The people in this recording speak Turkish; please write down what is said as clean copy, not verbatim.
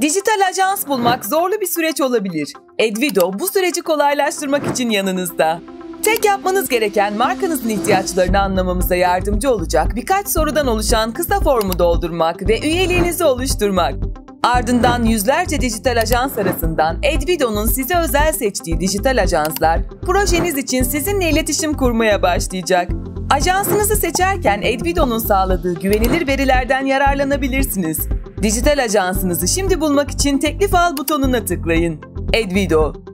Dijital ajans bulmak zorlu bir süreç olabilir. Edvido bu süreci kolaylaştırmak için yanınızda. Tek yapmanız gereken markanızın ihtiyaçlarını anlamamıza yardımcı olacak birkaç sorudan oluşan kısa formu doldurmak ve üyeliğinizi oluşturmak. Ardından yüzlerce dijital ajans arasından Edvido'nun size özel seçtiği dijital ajanslar projeniz için sizinle iletişim kurmaya başlayacak. Ajansınızı seçerken Edvido'nun sağladığı güvenilir verilerden yararlanabilirsiniz. Dijital ajansınızı şimdi bulmak için teklif al butonuna tıklayın. Edvido